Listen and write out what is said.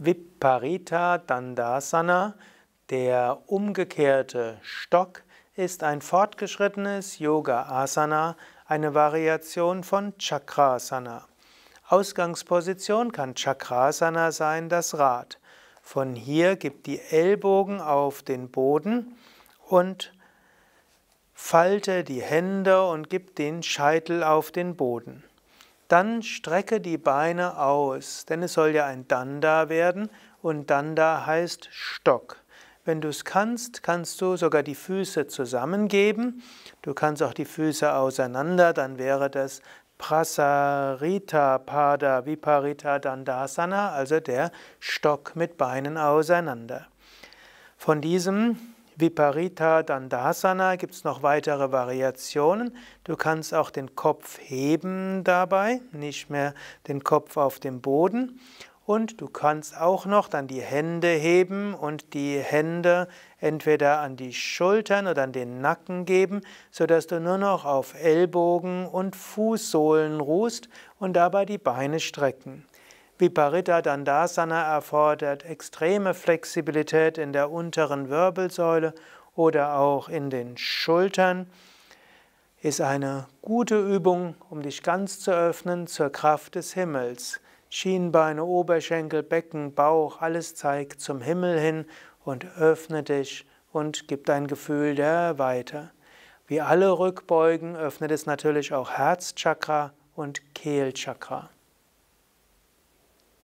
Viparita Dandasana, der umgekehrte Stock, ist ein fortgeschrittenes Yoga-Asana, eine Variation von Chakrasana. Ausgangsposition kann Chakrasana sein, das Rad. Von hier gibt die Ellbogen auf den Boden und falte die Hände und gib den Scheitel auf den Boden. Dann strecke die Beine aus, denn es soll ja ein Danda werden und Danda heißt Stock. Wenn du es kannst, kannst du sogar die Füße zusammengeben. Du kannst auch die Füße auseinander, dann wäre das Prasarita Pada Viparita Dandasana, also der Stock mit Beinen auseinander. Von diesem Viparita Dandasana gibt es noch weitere Variationen. Du kannst auch den Kopf heben dabei, nicht mehr den Kopf auf dem Boden. Und du kannst auch noch dann die Hände heben und die Hände entweder an die Schultern oder an den Nacken geben, sodass du nur noch auf Ellbogen und Fußsohlen ruhst und dabei die Beine strecken. Viparita Dandasana erfordert extreme Flexibilität in der unteren Wirbelsäule oder auch in den Schultern. Ist eine gute Übung, um dich ganz zu öffnen zur Kraft des Himmels. Schienbeine, Oberschenkel, Becken, Bauch, alles zeigt zum Himmel hin und öffne dich und gib dein Gefühl der Weite. Wie alle Rückbeugen öffnet es natürlich auch Herzchakra und Kehlchakra.